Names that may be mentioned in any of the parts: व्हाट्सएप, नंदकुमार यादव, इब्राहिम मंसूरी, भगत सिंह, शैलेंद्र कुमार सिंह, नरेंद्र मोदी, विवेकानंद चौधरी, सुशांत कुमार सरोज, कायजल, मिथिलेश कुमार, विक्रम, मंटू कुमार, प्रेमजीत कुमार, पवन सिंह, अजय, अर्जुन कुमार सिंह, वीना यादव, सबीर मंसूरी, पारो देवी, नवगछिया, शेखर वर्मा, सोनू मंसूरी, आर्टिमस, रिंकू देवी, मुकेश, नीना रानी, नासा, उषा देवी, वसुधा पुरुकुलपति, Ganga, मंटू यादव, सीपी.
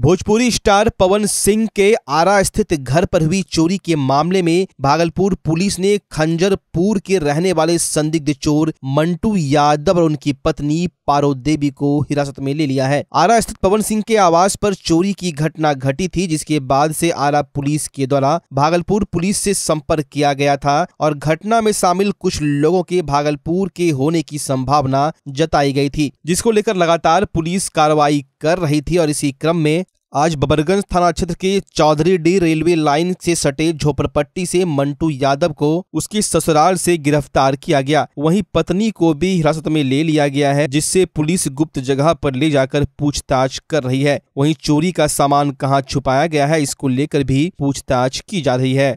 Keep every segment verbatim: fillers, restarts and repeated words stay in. Bhojpuri star पवन सिंह के आरा स्थित घर पर हुई चोरी के मामले में भागलपुर पुलिस ने खंजरपुर के रहने वाले संदिग्ध चोर मंटू यादव और उनकी पत्नी पारो देवी को हिरासत में ले लिया है। आरा स्थित पवन सिंह के आवास पर चोरी की घटना घटी थी, जिसके बाद से आरा पुलिस के द्वारा भागलपुर पुलिस से संपर्क किया गया था और घटना में शामिल कुछ लोगों के भागलपुर के होने की संभावना जताई गई थी, जिसको लेकर लगातार पुलिस कार्रवाई कर रही थी। और इसी क्रम में आज बबरगंज थाना क्षेत्र के चौधरी डी रेलवे लाइन से सटे झोपड़पट्टी से मंटू यादव को उसके ससुराल से गिरफ्तार किया गया। वहीं पत्नी को भी हिरासत में ले लिया गया है, जिससे पुलिस गुप्त जगह पर ले जाकर पूछताछ कर रही है। वहीं चोरी का सामान कहां छुपाया गया है, इसको लेकर भी पूछताछ की जा रही है।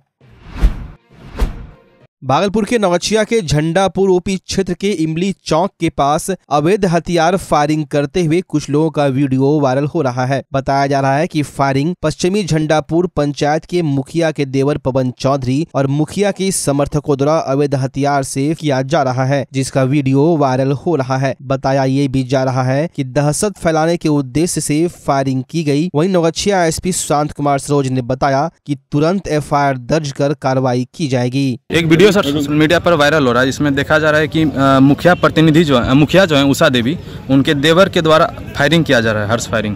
भागलपुर के नवगछिया के झंडापुर ओपी क्षेत्र के इमली चौक के पास अवैध हथियार फायरिंग करते हुए कुछ लोगों का वीडियो वायरल हो रहा है। बताया जा रहा है कि फायरिंग पश्चिमी झंडापुर पंचायत के मुखिया के देवर पवन चौधरी और मुखिया के समर्थकों द्वारा अवैध हथियार से किया जा रहा है, जिसका वीडियो वायरल हो रहा है। बताया ये भी जा रहा है कि दहशत फैलाने के उद्देश्य से फायरिंग की गई। वहीं नवगछिया एस पी सुशांत कुमार सरोज ने बताया कि तुरंत एफ आई आर दर्ज कर कार्रवाई की जाएगी। एक वीडियो सर सोशल मीडिया पर वायरल हो रहा है, इसमें देखा जा रहा है कि मुखिया प्रतिनिधि जो है मुखिया जो है उषा देवी, उनके देवर के द्वारा फायरिंग किया जा रहा है, हर्ष फायरिंग।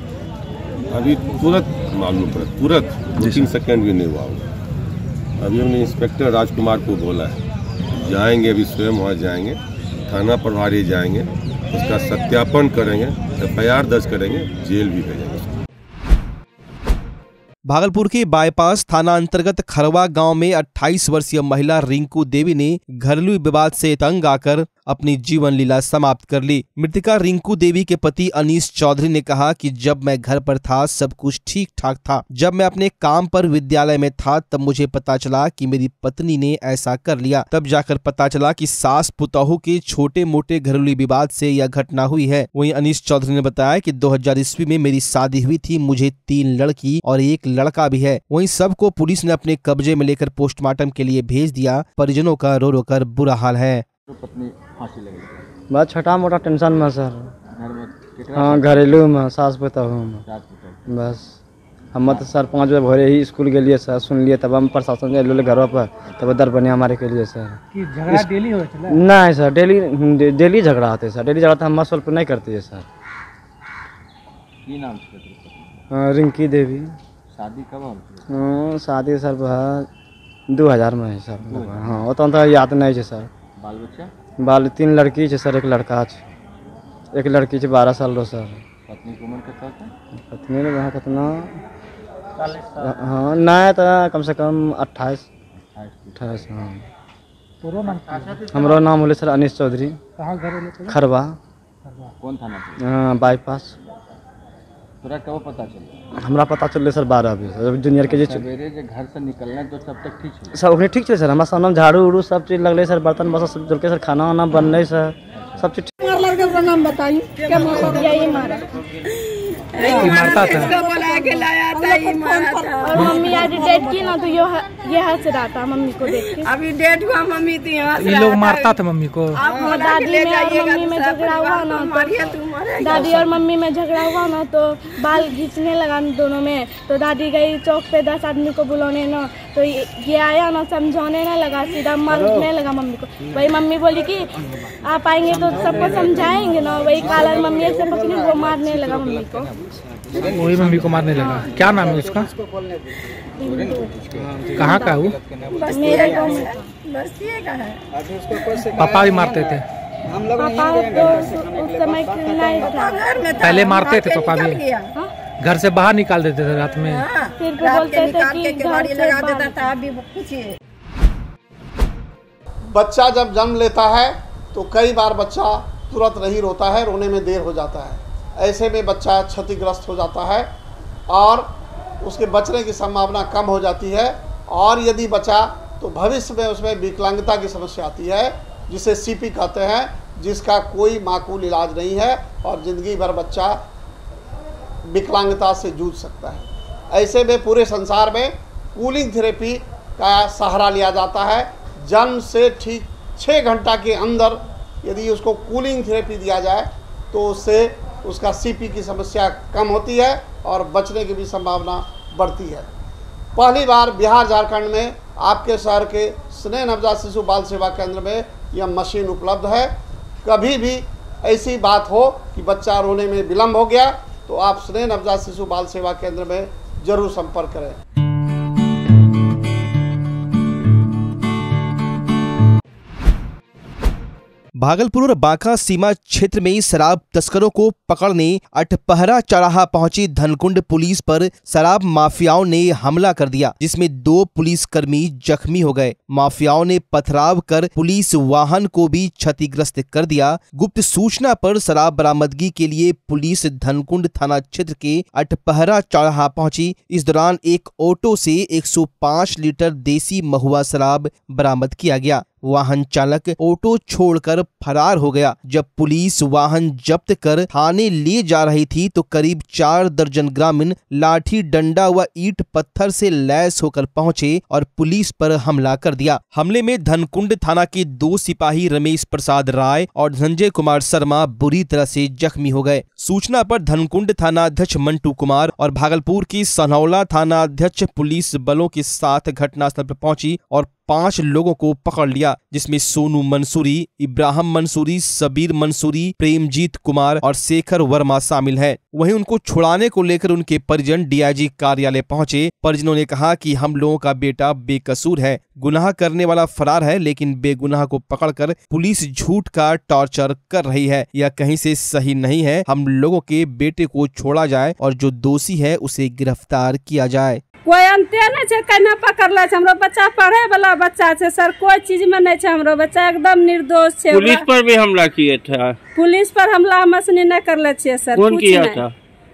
अभी तुरंत मालूम पड़ा, तुरंत दो तीन सेकंड भी नहीं हुआ होगा। अभी हमने इंस्पेक्टर राजकुमार को बोला है, जाएंगे अभी स्वयं वहाँ जाएंगे, थाना प्रभारी जाएंगे, उसका सत्यापन करेंगे, एफ आई आर दर्ज करेंगे, जेल भी भेजेंगे। भागलपुर के बाईपास थाना अंतर्गत खरवा गांव में अट्ठाईस वर्षीय महिला रिंकू देवी ने घरेलू विवाद से तंग आकर अपनी जीवन लीला समाप्त कर ली। मृतका रिंकू देवी के पति अनिस चौधरी ने कहा कि जब मैं घर पर था सब कुछ ठीक ठाक था, जब मैं अपने काम पर विद्यालय में था तब मुझे पता चला कि मेरी पत्नी ने ऐसा कर लिया। तब जाकर पता चला कि सास पुताहू के छोटे मोटे घरेलू विवाद से यह घटना हुई है। वहीं अनिस चौधरी ने बताया कि दो हजार ईस्वी में मेरी शादी हुई थी, मुझे तीन लड़की और एक लड़का भी है। वहीं सबको पुलिस ने अपने कब्जे में लेकर पोस्टमार्टम के लिए भेज दिया। परिजनों का रो रो कर बुरा हाल है। बस छोटा मोटा टेंशन में सर, हाँ घरेलू में सास बताऊँ बस। हम तो सर पाँच बजे भोरे ही स्कूल के लिए सर सुन लिए, तब हम प्रशासन से घरों पर तब उधर बने हमारे के लिए सर। झगड़ा डेली हो नहीं सर, डेली डेली झगड़ा होते सर, डेली झगड़ा हम सॉल्व नहीं करते है सर। नाम रिंकू देवी। शादी कब? शादी सर दो हजार में है सर। हाँ उतना याद नहीं है सर। बाल बच्चा बाल तीन लड़की है सर, एक लड़का है, एक लड़की है बारह साल रो सर। पत्नी की उम्र कितना है? पत्नी ने वहाँ कितना हाँ नहीं तो कम से कम अट्ठाईस अट्ठाईस हाँ। हमारा नाम होले सर अनिस चौधरी। कहाँ घर? खरवा। कौन थाना? हाँ बाईपास। तोरा कब पता चला? हमरा पता चलले सर बारह बजे जब जूनियर के जे सवेरे जे घर से निकलना तो सब तक ठीक छे सब। ओने ठीक छे सर, हमरा सामने झाड़ू उड़ू सब चीज लगले सर, बर्तन बस सब जलके सर, खाना वाना बनले सर, सब चीज। मार लड़के का नाम बताइए क्या मतलब? यही मारा नहीं मारता था, बोला के लाया था ही मारा था। और मम्मी आज डेट की ना तो यो ये हंस रहा था मम्मी को देख के। अभी डेट हुआ मम्मी थी हंस रहा था, ये लोग मारता था मम्मी को। आप दादी और मम्मी में झगड़ा हुआ ना तो दादी और मम्मी में झगड़ा हुआ ना तो बाल खींचने लगा दोनों में, तो दादी गई चौक पे दस आदमी को बुलाने ना, तो ये आया ना समझाने ना लगा, सीधा मारने लगा मम्मी को। वही मम्मी बोली कि आप आएंगे तो सबको समझाएंगे ना, वही काला मम्मी से पकड़ी वो मारने लगा मम्मी को, वही मम्मी को मारने लगा। क्या नाम है उसका? कहाँ का वो? पापा भी मारते थे? पापा तो उस समय नहीं था, पहले मारते थे पापा भी, घर से बाहर निकाल देते थे रात में, फिर बोलते थे कि गाड़ी लगा देता था। अभी पूछिए बच्चा जब जन्म लेता है तो कई बार बच्चा तुरंत नहीं रोता है, रोने में देर हो जाता है, ऐसे में बच्चा क्षतिग्रस्त हो जाता है और उसके बचने की संभावना कम हो जाती है। और यदि बचा तो भविष्य में उसमें विकलांगता की समस्या आती है, जिसे सीपी कहते हैं, जिसका कोई माकूल इलाज नहीं है और ज़िंदगी भर बच्चा विकलांगता से जूझ सकता है। ऐसे में पूरे संसार में कूलिंग थेरेपी का सहारा लिया जाता है। जन्म से ठीक छः घंटा के अंदर यदि उसको कूलिंग थेरेपी दिया जाए तो उससे उसका सीपी की समस्या कम होती है और बचने की भी संभावना बढ़ती है। पहली बार बिहार झारखंड में आपके शहर के स्नेह नवजात शिशु बाल सेवा केंद्र में यह मशीन उपलब्ध है। कभी भी ऐसी बात हो कि बच्चा रोने में विलम्ब हो गया तो आप स्नेह नवजात शिशु बाल सेवा केंद्र में जरूर संपर्क करें। भागलपुर और बांका सीमा क्षेत्र में शराब तस्करों को पकड़ने अठपहरा चौराहा पहुंची धनकुंड पुलिस पर शराब माफियाओं ने हमला कर दिया, जिसमें दो पुलिसकर्मी जख्मी हो गए। माफियाओं ने पथराव कर पुलिस वाहन को भी क्षतिग्रस्त कर दिया। गुप्त सूचना पर शराब बरामदगी के लिए पुलिस धनकुंड थाना क्षेत्र के अठपहरा चौराहा पहुंची। इस दौरान एक ऑटो से एक सौ पाँच लीटर देसी महुआ शराब बरामद किया गया। वाहन चालक ऑटो छोड़कर फरार हो गया। जब पुलिस वाहन जब्त कर थाने ले जा रही थी तो करीब चार दर्जन ग्रामीण लाठी डंडा व ईट पत्थर से लैस होकर पहुंचे और पुलिस पर हमला कर दिया। हमले में धनकुंड थाना के दो सिपाही रमेश प्रसाद राय और संजय कुमार शर्मा बुरी तरह से जख्मी हो गए। सूचना पर धनकुंड थाना अध्यक्ष मंटू कुमार और भागलपुर की सनौला थाना अध्यक्ष पुलिस बलों के साथ घटनास्थल पर पहुंची और पांच लोगों को पकड़ लिया, जिसमें सोनू मंसूरी, इब्राहिम मंसूरी, सबीर मंसूरी, प्रेमजीत कुमार और शेखर वर्मा शामिल हैं। वहीं उनको छुड़ाने को लेकर उनके परिजन डीआईजी कार्यालय पहुंचे। परिजनों ने कहा कि हम लोगों का बेटा बेकसूर है, गुनाह करने वाला फरार है, लेकिन बेगुनाह को पकड़कर पुलिस झूठ का टॉर्चर कर रही है। यह कहीं से सही नहीं है। हम लोगों के बेटे को छोड़ा जाए और जो दोषी है उसे गिरफ्तार किया जाए। कोई अंते नहीं है, कहीं पकड़ल है। हमरो बच्चा पढ़े वाला बच्चा है सर, कोई चीज में नहीं है। हमरो बच्चा एकदम निर्दोष है। पुलिस पर भी हमला किए था। पुलिस पर हमला हम नहीं करले छे सर। कौन किया था?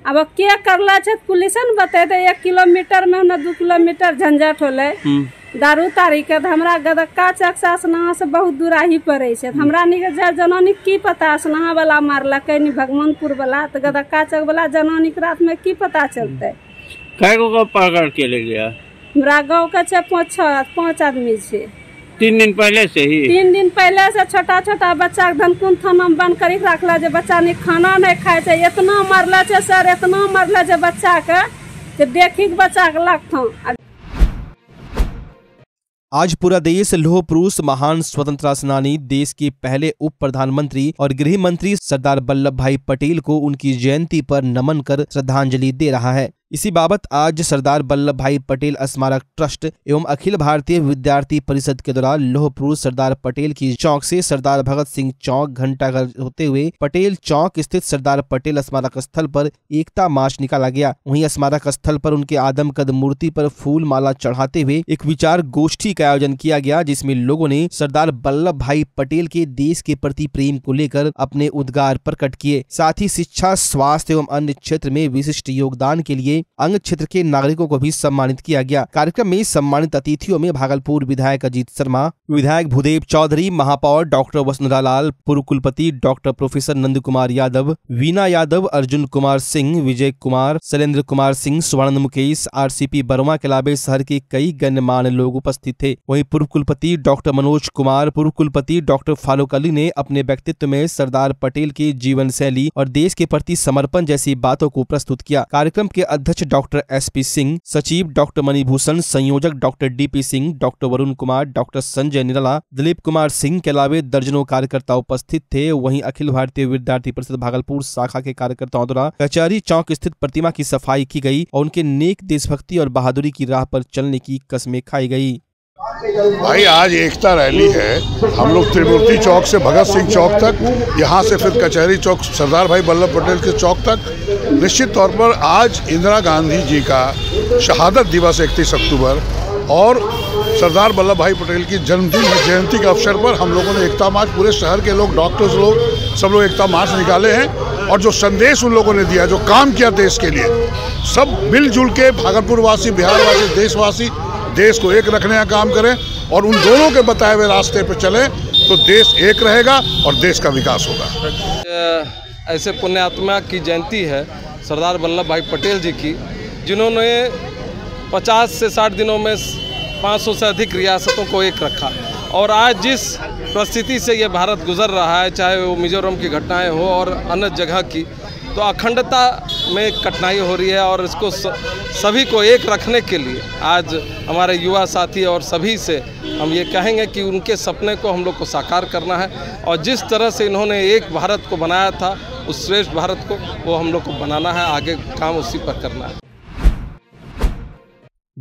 अब क्या करला छे पुलिस ने बतेते। एक किलोमीटर में दो किलोमीटर झंझट होले दारू तारी के। हमरा गदक्का चक्सा स्नाहा से बहुत दूराही पड़े छे। हमरा निके जननी की पता स्नाहा वाला मारलक नहीं भगवानपुर वाला, तो गदक्का चक वाला जननी के रात में की पता चलते। कई गो पकड़ के ले गया? हमरा गाँव का छे पाँच पाँच आदमी छे। तीन दिन पहले से ही तीन दिन पहले से छोटा छोटा बच्चा धनकुंड थाना में बंद करी रखला। बच्चा ने खाना नहीं खाए छे, इतना मरला छे सर, इतना मरला छे बच्चा के। देखी बच्चा के लगता। आज पूरा देश लौह पुरुष महान स्वतंत्रता सेनानी देश के पहले उप प्रधानमंत्री और गृह मंत्री सरदार वल्लभ भाई पटेल को उनकी जयंती पर नमन कर श्रद्धांजलि दे रहा है। इसी बाबत आज सरदार वल्लभ भाई पटेल स्मारक ट्रस्ट एवं अखिल भारतीय विद्यार्थी परिषद के द्वारा लौह पुरुष सरदार पटेल की चौक से सरदार भगत सिंह चौक घंटाघर होते हुए पटेल चौक स्थित सरदार पटेल स्मारक स्थल पर एकता मार्च निकाला गया। वहीं स्मारक स्थल पर उनके आदमकद मूर्ति पर फूल माला चढ़ाते हुए एक विचार गोष्ठी का आयोजन किया गया, जिसमें लोगों ने सरदार वल्लभ भाई पटेल के देश के प्रति प्रेम को लेकर अपने उद्गार प्रकट किए। साथ ही शिक्षा, स्वास्थ्य एवं अन्य क्षेत्र में विशिष्ट योगदान के लिए अंग क्षेत्र के नागरिकों को भी सम्मानित किया गया। कार्यक्रम में सम्मानित अतिथियों में भागलपुर विधायक अजीत शर्मा, विधायक भूदेव चौधरी, महापौर doctor वसुधा पुरुकुलपति, doctor professor नंदकुमार यादव, वीना यादव, अर्जुन कुमार सिंह, Vijay Kumar, शैलेंद्र कुमार सिंह, Shubhanand मुकेश, R C P Verma के अलावा शहर के कई गणमान्य लोग उपस्थित थे। वहीं पूर्व कुलपति डॉक्टर मनोज कुमार, पूर्व कुलपति डॉक्टर फारूक अली ने अपने व्यक्तित्व में सरदार पटेल की जीवन शैली और देश के प्रति समर्पण जैसी बातों को प्रस्तुत किया। कार्यक्रम के अध्यक्ष डॉक्टर एस पी सिंह, सचिव डॉक्टर मणिभूषण, संयोजक doctor D P Singh, doctor Varun Kumar, doctor Sanjay Nirala, Dilip Kumar Singh के अलावा दर्जनों कार्यकर्ता उपस्थित थे। वहीं अखिल भारतीय विद्यार्थी परिषद भागलपुर शाखा के कार्यकर्ताओं द्वारा कचहरी चौक स्थित प्रतिमा की सफाई की गयी और उनके नेक देशभक्ति और बहादुरी की राह पर चलने की कसमें खाई गयी। भाई आज एकता रैली है। हम लोग त्रिमूर्ति चौक से भगत सिंह चौक तक, यहाँ से फिर कचहरी चौक सरदार भाई वल्लभ पटेल के चौक तक। निश्चित तौर पर आज इंदिरा गांधी जी का शहादत दिवस इकतीस अक्टूबर और सरदार वल्लभ भाई पटेल की जन्मदिन जयंती के अवसर पर हम लोगों ने एकता मार्च, पूरे शहर के लोग, डॉक्टर्स लोग, सब लोग एकता मार्च निकाले हैं। और जो संदेश उन लोगों ने दिया, जो काम किया देश के लिए, सब मिलजुल के भागलपुरवासी, बिहारवासी, देशवासी देश को एक रखने का काम करें और उन दोनों के बताए हुए रास्ते पर चलें तो देश एक रहेगा और देश का विकास होगा। ऐसे पुण्यात्मा की जयंती है सरदार वल्लभ भाई पटेल जी की, जिन्होंने पचास से साठ दिनों में पाँच सौ से अधिक रियासतों को एक रखा। और आज जिस परिस्थिति से ये भारत गुजर रहा है, चाहे वो मिजोरम की घटनाएं हो और अन्य जगह की, तो अखंडता में कठिनाई हो रही है और इसको सभी को एक रखने के लिए आज हमारे युवा साथी और सभी से हम ये कहेंगे कि उनके सपने को हम लोग को साकार करना है और जिस तरह से इन्होंने एक भारत को बनाया था उस श्रेष्ठ भारत को वो हम लोग को बनाना है, आगे काम उसी पर करना है।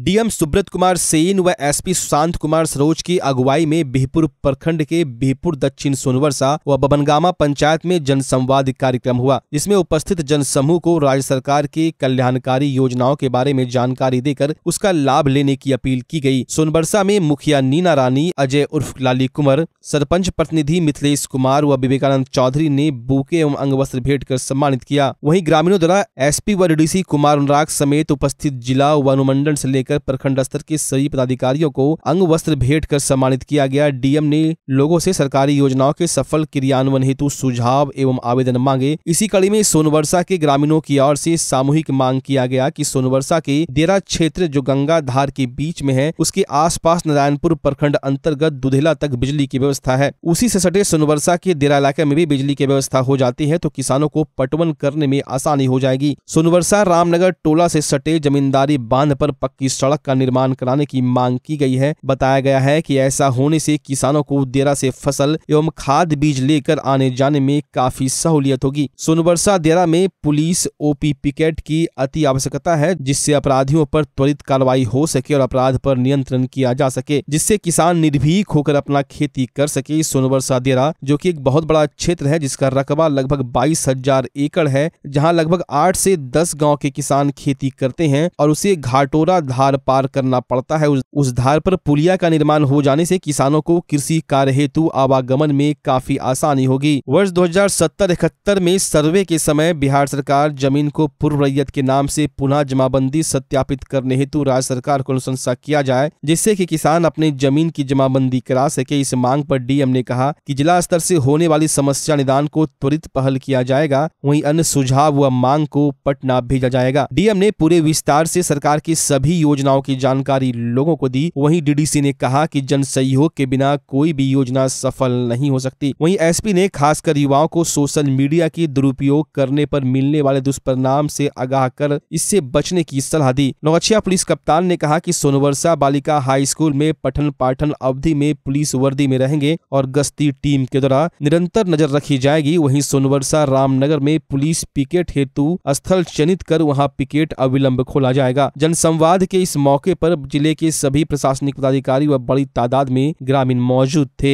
डीएम सुब्रत कुमार सेन व एसपी सुशांत कुमार सरोज की अगुवाई में बिहपुर प्रखंड के बिहपुर दक्षिण सोनवर्षा व बबनगामा पंचायत में जनसंवाद कार्यक्रम हुआ, जिसमें उपस्थित जनसमूह को राज्य सरकार की कल्याणकारी योजनाओं के बारे में जानकारी देकर उसका लाभ लेने की अपील की गई। सोनवर्षा में मुखिया नीना रानी, अजय उर्फ लाली कुंवर, सरपंच प्रतिनिधि मिथिलेश कुमार व विवेकानंद चौधरी ने बूके एवं अंगवस्त्र भेंट कर सम्मानित किया। वहीं ग्रामीणों द्वारा एसपी व डीसी कुमार अनुराग समेत उपस्थित जिला व अनुमंडल से लेकर प्रखंड स्तर के सभी पदाधिकारियों को अंग वस्त्र भेंट कर सम्मानित किया गया। डीएम ने लोगों से सरकारी योजनाओं के सफल क्रियान्वयन हेतु सुझाव एवं आवेदन मांगे। इसी कड़ी में सोनवर्षा के ग्रामीणों की ओर से सामूहिक मांग किया गया कि सोनवर्षा के डेरा क्षेत्र जो गंगा धार के बीच में है उसके आसपास नारायणपुर प्रखंड अंतर्गत दुधेला तक बिजली की व्यवस्था है, उसी से सटे सोनवर्षा के डेरा इलाके में भी बिजली की व्यवस्था हो जाती है तो किसानों को पटवन करने में आसानी हो जाएगी। सोनवर्षा रामनगर टोला से सटे जमींदारी बांध पर पक्की सड़क का निर्माण कराने की मांग की गई है। बताया गया है कि ऐसा होने से किसानों को देरा से फसल एवं खाद बीज लेकर आने जाने में काफी सहूलियत होगी। सोनवर्षा देरा में पुलिस ओपी पिकेट की अति आवश्यकता है, जिससे अपराधियों पर त्वरित कार्रवाई हो सके और अपराध पर नियंत्रण किया जा सके, जिससे किसान निर्भीक होकर अपना खेती कर सके। सोनवर्षा देरा जो कि एक बहुत बड़ा क्षेत्र है जिसका रकबा लगभग बाईस हजार एकड़ है, जहाँ लगभग आठ से दस गाँव के किसान खेती करते हैं और उसे घाटोरा धार पार करना पड़ता है। उस धार पर पुलिया का निर्माण हो जाने से किसानों को कृषि कार्य हेतु आवागमन में काफी आसानी होगी। वर्ष दो हजार सत्तर इकहत्तर में सर्वे के समय बिहार सरकार जमीन को पूर्व रैयत के नाम से पुनः जमाबंदी सत्यापित करने हेतु राज्य सरकार को अनुशंसा किया जाए, जिससे कि किसान अपने जमीन की जमाबंदी करा सके। इस मांग पर डीएम ने कहा कि जिला स्तर से होने वाली समस्या निदान को त्वरित पहल किया जाएगा, वहीं अन्य सुझाव व मांग को पटना भेजा जाएगा। डीएम ने पूरे विस्तार से सरकार की सभी योजनाओं की जानकारी लोगों को दी। वहीं डीडीसी ने कहा कि जन सहयोग के बिना कोई भी योजना सफल नहीं हो सकती। वहीं एसपी ने खासकर युवाओं को सोशल मीडिया की दुरुपयोग करने पर मिलने वाले दुष्परिणाम से आगाह कर इससे बचने की सलाह दी। नौगछिया पुलिस कप्तान ने कहा कि सोनवर्षा बालिका हाई स्कूल में पठन पाठन अवधि में पुलिस वर्दी में रहेंगे और गश्ती टीम के द्वारा निरंतर नजर रखी जाएगी। वहीं सोनवर्षा रामनगर में पुलिस पिकेट हेतु स्थल चिन्हित कर वहाँ पिकेट अविलंब खोला जाएगा। जनसंवाद के इस मौके पर जिले के सभी प्रशासनिक पदाधिकारी व बड़ी तादाद में ग्रामीण मौजूद थे।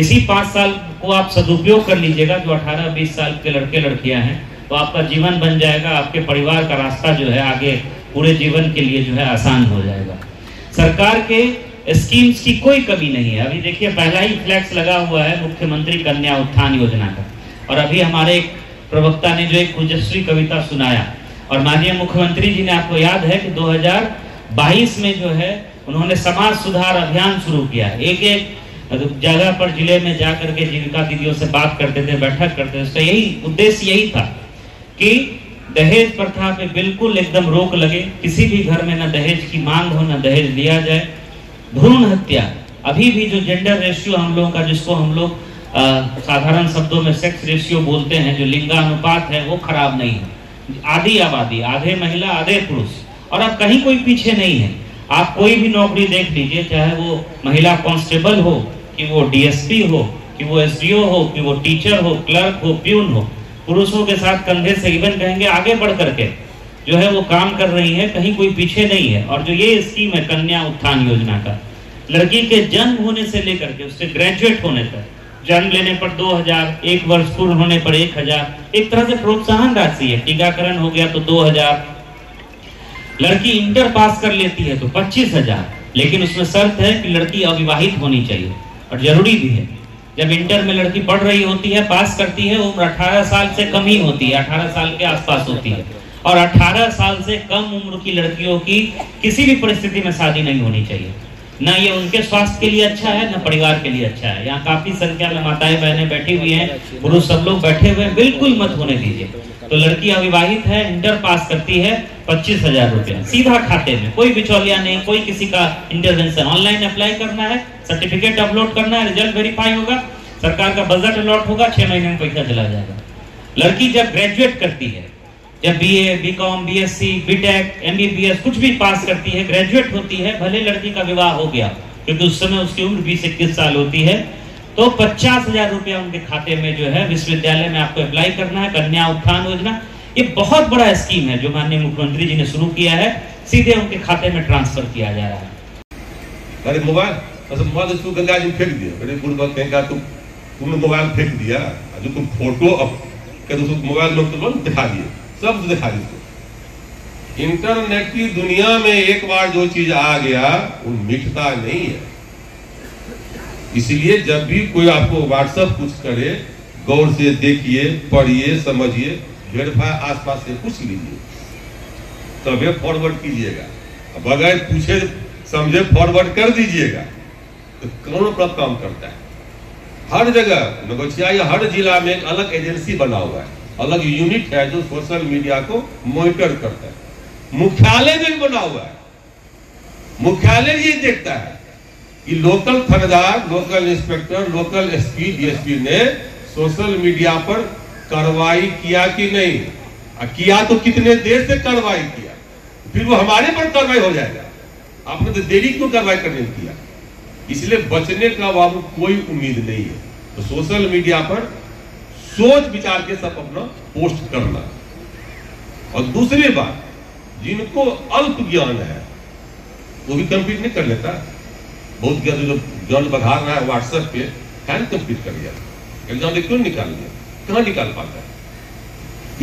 इसी पाँच साल को आप सदुपयोग कर लीजिएगा, जो अठारह बीस साल के लड़के लड़कियां हैं, तो आपका जीवन बन जाएगा, आपके परिवार का रास्ता जो है आगे पूरे जीवन के लिए जो है आसान हो जाएगा। सरकार के स्कीम्स की कोई कमी नहीं है। अभी देखिए पहला ही फ्लैक्स लगा हुआ है मुख्यमंत्री कन्या उत्थान योजना का, और अभी हमारे एक प्रवक्ता ने जो एक तेजस्वी कविता सुनाया और माननीय मुख्यमंत्री जी ने, आपको याद है कि दो हजार बाईस में जो है उन्होंने समाज सुधार अभियान शुरू किया। एक एक जगह पर जिले में जा करके जिनका दीदियों से बात करते थे, बैठक करते थे, तो यही उद्देश्य यही था कि दहेज प्रथा पे बिल्कुल एकदम रोक लगे, किसी भी घर में ना दहेज की मांग हो, ना दहेज लिया जाए। भ्रूण हत्या, अभी भी जो जेंडर रेशियो हम लोगों का, जिसको हम लोग साधारण शब्दों में सेक्स रेशियो बोलते हैं, जो लिंगानुपात है, वो खराब नहीं है। आधी आबादी, आधे महिला आधे पुरुष, और आप कहीं कोई पीछे नहीं है। आप कोई भी नौकरी देख लीजिए, चाहे वो महिला कांस्टेबल हो, कि वो डीएसपी हो, कि वो एसडीओ हो, कि वो टीचर हो, क्लर्क हो, प्यून हो, पुरुषों के साथ कंधे से इवन कहेंगे आगे बढ़ करके जो है वो काम कर रही है, कहीं कोई पीछे नहीं है। और जो ये स्कीम है कन्या उत्थान योजना का, लड़की के जन्म होने से लेकर के उससे ग्रेजुएट होने तक, जन्म लेने पर दो हजार, एक वर्ष पूर्ण होने पर एक हजार, एक तरह से प्रोत्साहन राशि है। टीकाकरण हो गया तो दो हजार, लड़की इंटर पास कर लेती है तो पच्चीस हजार, लेकिन उसमें शर्त है कि लड़की अविवाहित होनी चाहिए, और जरूरी भी है। जब इंटर में लड़की पढ़ रही होती है, पास करती है, उम्र अठारह साल से कम ही होती है, अठारह साल के आसपास होती है, और अठारह साल से कम उम्र की लड़कियों की किसी भी परिस्थिति में शादी नहीं होनी चाहिए। ना ये उनके स्वास्थ्य के लिए अच्छा है, ना परिवार के लिए अच्छा है। यहाँ काफी संख्या में माताएं बहनें बैठी हुई हैं, पुरुष सब लोग बैठे हुए हैं, बिल्कुल मत होने दीजिए। तो लड़की अविवाहित है, इंटर पास करती है, पच्चीस हजार रुपया सीधा खाते में, कोई बिचौलिया नहीं, कोई किसी का इंटरवेंशन। ऑनलाइन अप्लाई करना है, सर्टिफिकेट अपलोड करना है, रिजल्ट वेरीफाई होगा, सरकार का बजट अलॉट होगा, छह महीने में पैसा चला जाएगा। लड़की जब ग्रेजुएट करती है या BA, BCom, BSc, BTech, MBBS कुछ भी पास करती है, ग्रेजुएट होती है, भले लड़की का विवाह हो गया क्योंकि उस समय उसकी उम्र बीस इक्कीस साल होती है, तो पचास हजार रुपया उनके खाते में जो है विश्वविद्यालय में आपको अप्लाई करना है। कन्या उत्थान योजना ये बहुत बड़ा स्कीम है जो माननीय मुख्यमंत्री जी ने शुरू किया है, सीधे उनके खाते में ट्रांसफर किया जा रहा है। अरे मोबाइल तो मोबाइल उसको गंगा जी फेंक दिया, गुड़बा तुम तुमने मोबाइल फेंक दिया, जो तुम फोटो मोबाइल में दिखा दिए, सब दिखा दिए। इंटरनेट की दुनिया में एक बार जो चीज आ गया वो मिटता नहीं है, इसलिए जब भी कोई आपको व्हाट्सएप कुछ करे गौर से देखिए, पढ़िए, समझिए, वेरीफाई आसपास से पूछ लीजिए, तभी फॉरवर्ड कीजिएगा, बगैर पूछे समझे फॉरवर्ड कर दीजिएगा तो कौन पर काम करता है। हर जगह नगोचिया या हर जिला में एक अलग एजेंसी बना हुआ है, अलग यूनिट है जो सोशल मीडिया को मॉनिटर करता है। मुख्यालय में बना हुआ है, मुख्यालय ये देखता है कि लोकल थानेदार, local inspector, local SP, DSP ने सोशल मीडिया पर कार्रवाई किया कि नहीं, किया तो कितने देर से कार्रवाई किया, फिर वो हमारे पर कार्रवाई हो जाएगा, आपने तो देरी क्यों कार्रवाई करने किया। इसलिए बचने का बाबू कोई उम्मीद नहीं है, तो सोशल मीडिया पर सोच विचार के सब अपना पोस्ट करना। और दूसरी बात, जिनको अल्प ज्ञान है वो भी कंप्लीट नहीं कर लेता, बहुत ज्ञान जो ज्ञान बढ़ा रहा है व्हाट्सएप पे है कंप्लीट कर लिया, एग्जाम में क्यों निकाल लिया, कहाँ निकाल पाता है,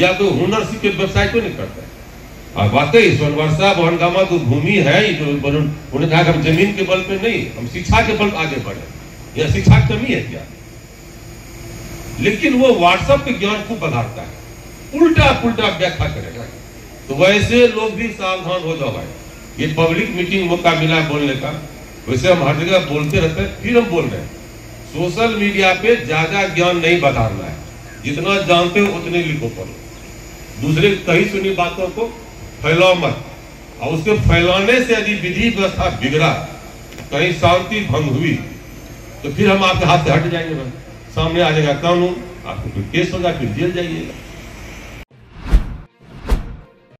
या कोई हुनर सीख के व्यवसाय क्यों नहीं करता है। और वाकई सोनवर्षा बहनगामा जो भूमि है, उन्होंने कहा कि हम जमीन के बल पे नहीं, हम शिक्षा के बल आगे बढ़े, या शिक्षा कमी है क्या, लेकिन वो व्हाट्सएप के ज्ञान को बढ़ाता है, उल्टा पुल्टा व्याख्या करेगा। तो वैसे लोग भी सावधान हो जाओ भाई, ये पब्लिक मीटिंग मौका मिला बोलने का, वैसे हम हर जगह बोलते रहते हैं, फिर हम बोल रहे हैं सोशल मीडिया पे ज्यादा ज्ञान नहीं बढ़ाना है, जितना जानते हो उतने लिखो, पढ़ो, दूसरे कहीं सुनी बातों को फैलाओ मत, और उसके फैलाने से यदि विधि व्यवस्था बिगड़ा, कहीं शांति भंग हुई, तो फिर हम आपके हाथ से हट जाएंगे ना, सामने आ जाएगा कानून, आपको फिर केस होगा, फिर जेल जाइएगा।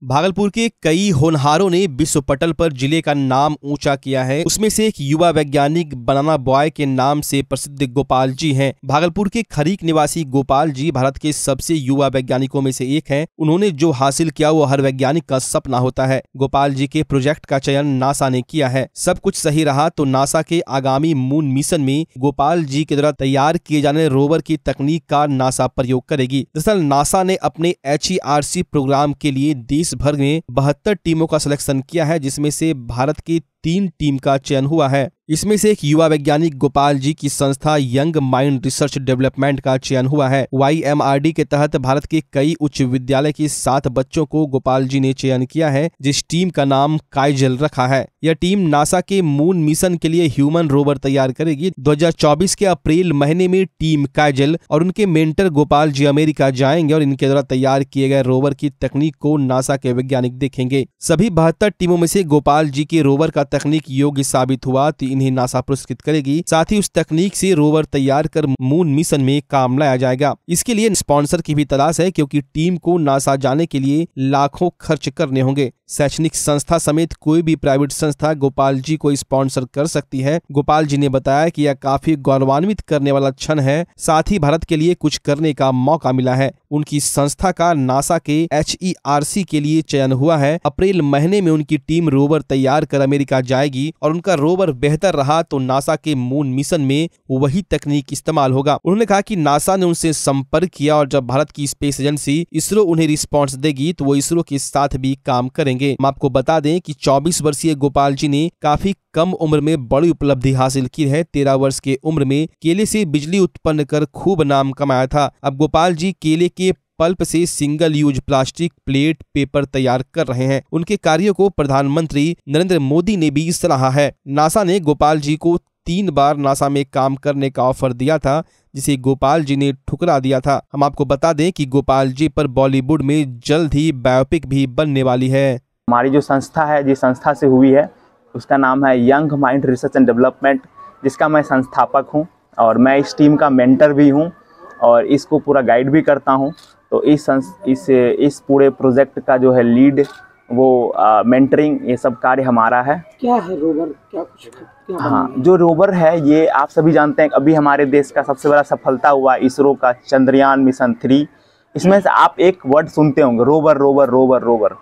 भागलपुर के कई होनहारों ने विश्व पटल पर जिले का नाम ऊंचा किया है, उसमें से एक युवा वैज्ञानिक बनाना बॉय के नाम से प्रसिद्ध गोपाल जी हैं। भागलपुर के खरीक निवासी गोपाल जी भारत के सबसे युवा वैज्ञानिकों में से एक हैं। उन्होंने जो हासिल किया वो हर वैज्ञानिक का सपना होता है। गोपाल जी के प्रोजेक्ट का चयन नासा ने किया है। सब कुछ सही रहा तो नासा के आगामी मून मिशन में गोपाल जी के द्वारा तैयार किए जाने रोवर की तकनीक का नासा प्रयोग करेगी। दरअसल नासा ने अपने H E R C program के लिए देश भर में बहत्तर टीमों का सिलेक्शन किया है, जिसमें से भारत की तीन टीम का चयन हुआ है। इसमें से एक युवा वैज्ञानिक गोपाल जी की संस्था यंग माइंड रिसर्च डेवलपमेंट का चयन हुआ है। वाई एम आर डी के तहत भारत के कई उच्च विद्यालय के सात बच्चों को गोपाल जी ने चयन किया है, जिस टीम का नाम कायजल रखा है। यह टीम नासा के मून मिशन के लिए ह्यूमन रोवर तैयार करेगी। दो हजार चौबीस के अप्रैल महीने में टीम कायजल और उनके मेंटर गोपाल जी अमेरिका जाएंगे और इनके द्वारा तैयार किए गए रोवर की तकनीक को नासा के वैज्ञानिक देखेंगे। सभी बहत्तर टीमों में से गोपाल जी के रोवर का तकनीक योग्य साबित हुआ तो इन्हें नासा पुरस्कृत करेगी। साथ ही उस तकनीक से रोवर तैयार कर मून मिशन में काम लाया जाएगा। इसके लिए स्पॉन्सर की भी तलाश है, क्योंकि टीम को नासा जाने के लिए लाखों खर्च करने होंगे। शैक्षणिक संस्था समेत कोई भी प्राइवेट संस्था गोपाल जी को स्पॉन्सर कर सकती है। गोपाल जी ने बताया कि यह काफी गौरवान्वित करने वाला क्षण है, साथ ही भारत के लिए कुछ करने का मौका मिला है। उनकी संस्था का नासा के एच ई आर सी के लिए चयन हुआ है। अप्रैल महीने में उनकी टीम रोवर तैयार कर अमेरिका जाएगी और उनका रोवर बेहतर रहा तो नासा के मून मिशन में वही तकनीक इस्तेमाल होगा। उन्होंने कहा कि नासा ने उनसे संपर्क किया और जब भारत की स्पेस एजेंसी इसरो उन्हें रिस्पॉन्स देगी तो वो इसरो के साथ भी काम करेंगे। हम आपको बता दें कि चौबीस वर्षीय गोपाल जी ने काफी कम उम्र में बड़ी उपलब्धि हासिल की है। तेरह वर्ष के उम्र में केले से बिजली उत्पन्न कर खूब नाम कमाया था। अब गोपाल जी केले के पल्प से single use plastic plate paper तैयार कर रहे हैं। उनके कार्यों को प्रधानमंत्री नरेंद्र मोदी ने भी सराहा है। नासा ने गोपाल जी को तीन बार नासा में काम करने का ऑफर दिया था, जिसे गोपाल जी ने ठुकरा दिया था। हम आपको बता दें कि गोपाल जी पर बॉलीवुड में जल्द ही बायोपिक भी बनने वाली है। हमारी जो संस्था है, जिस संस्था से हुई है, उसका नाम है young mind research and development, जिसका मैं संस्थापक हूं और मैं इस टीम का मेंटर भी हूं और इसको पूरा गाइड भी करता हूं। तो इस इस इस पूरे प्रोजेक्ट का जो है लीड वो आ, मेंटरिंग ये सब कार्य हमारा है। क्या है रोवर, क्या कुछ क्या? हाँ, जो रोवर है ये आप सभी जानते हैं अभी हमारे देश का सबसे बड़ा सफलता हुआ इसरो का चंद्रयान मिशन थ्री। इसमें से आप एक वर्ड सुनते होंगे रोवर रोवर रोवर रोवर,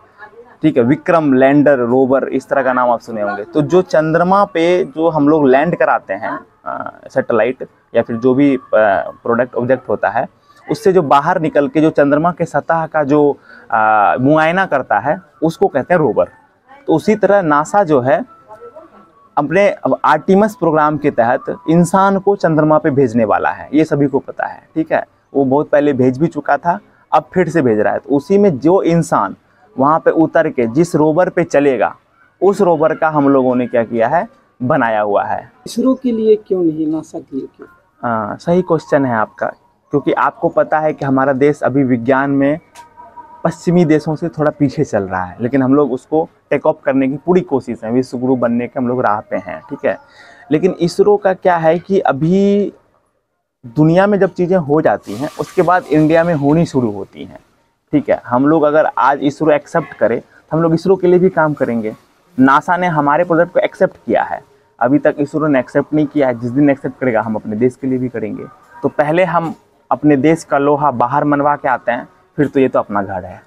ठीक है, विक्रम, लैंडर, रोवर, इस तरह का नाम आप सुने होंगे। तो जो चंद्रमा पे जो हम लोग लैंड कराते हैं सैटेलाइट या फिर जो भी प्रोडक्ट ऑब्जेक्ट होता है, उससे जो बाहर निकल के जो चंद्रमा के सतह का जो मुआयना करता है उसको कहते हैं रोवर। तो उसी तरह नासा जो है अपने आर्टिमस प्रोग्राम के तहत इंसान को चंद्रमा पे भेजने वाला है, ये सभी को पता है, ठीक है। वो बहुत पहले भेज भी चुका था, अब फिर से भेज रहा है। तो उसी में जो इंसान वहाँ पे उतर के जिस रोवर पे चलेगा उस रोवर का हम लोगों ने क्या किया है, बनाया हुआ है। इसरो के लिए क्यों नहीं, नासा के लिए क्यों? हाँ, सही क्वेश्चन है आपका, क्योंकि आपको पता है कि हमारा देश अभी विज्ञान में पश्चिमी देशों से थोड़ा पीछे चल रहा है, लेकिन हम लोग उसको टेक ऑफ करने की पूरी कोशिश है, विश्वगुरु बनने के हम लोग राह पे हैं, ठीक है। लेकिन इसरो का क्या है कि अभी दुनिया में जब चीज़ें हो जाती हैं उसके बाद इंडिया में होनी शुरू होती हैं, ठीक है। हम लोग अगर आज इसरो एक्सेप्ट करें तो हम लोग इसरो के लिए भी काम करेंगे। नासा ने हमारे प्रोजेक्ट को एक्सेप्ट किया है, अभी तक इसरो ने एक्सेप्ट नहीं किया है, जिस दिन एक्सेप्ट करेगा हम अपने देश के लिए भी करेंगे। तो पहले हम अपने देश का लोहा बाहर मनवा के आते हैं, फिर तो ये तो अपना घर है।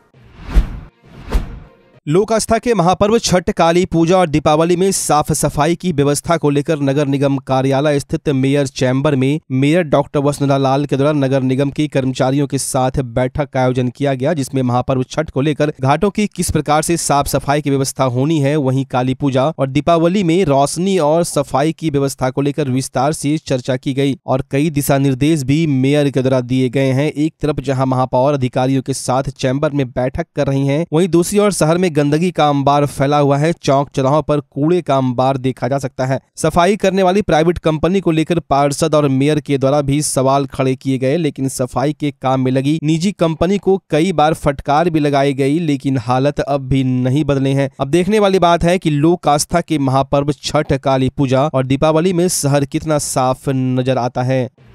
लोक आस्था के महापर्व छठ, काली पूजा और दीपावली में साफ सफाई की व्यवस्था को लेकर नगर निगम कार्यालय स्थित मेयर चैम्बर में मेयर डॉक्टर वसुधा लाल के द्वारा नगर निगम के कर्मचारियों के साथ बैठक का आयोजन किया गया, जिसमें महापर्व छठ को लेकर घाटों की किस प्रकार से साफ सफाई की व्यवस्था होनी है, वहीं काली पूजा और दीपावली में रोशनी और सफाई की व्यवस्था को लेकर विस्तार से चर्चा की गयी और कई दिशा निर्देश भी मेयर के द्वारा दिए गए हैं। एक तरफ जहाँ महापौर अधिकारियों के साथ चैम्बर में बैठक कर रही है, वहीं दूसरी ओर शहर में गंदगी का अंबार फैला हुआ है, चौक चौराहों पर कूड़े का अंबार देखा जा सकता है। सफाई करने वाली प्राइवेट कंपनी को लेकर पार्षद और मेयर के द्वारा भी सवाल खड़े किए गए, लेकिन सफाई के काम में लगी निजी कंपनी को कई बार फटकार भी लगाई गई, लेकिन हालत अब भी नहीं बदले हैं। अब देखने वाली बात है कि लोक आस्था के महापर्व छठ, काली पूजा और दीपावली में शहर कितना साफ नजर आता है।